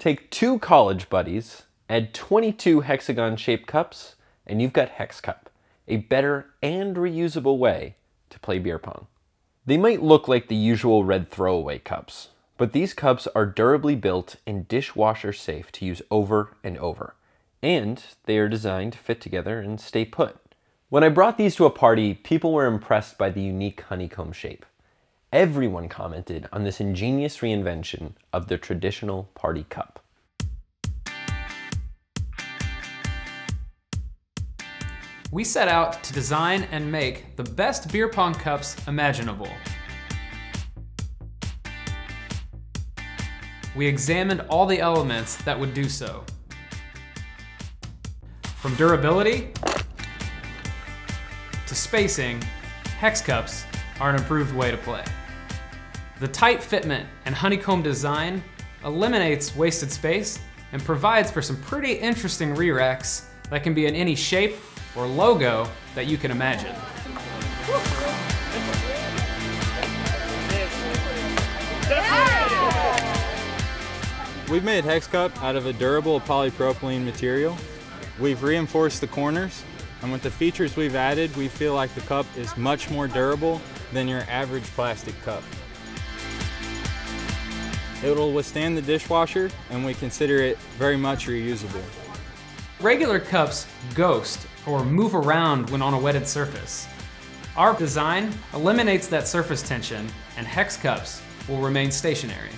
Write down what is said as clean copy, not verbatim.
Take two college buddies, add 22 hexagon-shaped cups, and you've got Hex Cup, a better and reusable way to play beer pong. They might look like the usual red throwaway cups, but these cups are durably built and dishwasher safe to use over and over, and they are designed to fit together and stay put. When I brought these to a party, people were impressed by the unique honeycomb shape. Everyone commented on this ingenious reinvention of the traditional party cup. We set out to design and make the best beer pong cups imaginable. We examined all the elements that would do so. From durability to spacing, Hex Cups are an improved way to play. The tight fitment and honeycomb design eliminates wasted space and provides for some pretty interesting re-racks that can be in any shape or logo that you can imagine. We've made Hex Cup out of a durable polypropylene material. We've reinforced the corners, and with the features we've added, we feel like the cup is much more durable than your average plastic cup. It will withstand the dishwasher, and we consider it very much reusable. Regular cups ghost or move around when on a wetted surface. Our design eliminates that surface tension, and Hex Cups will remain stationary.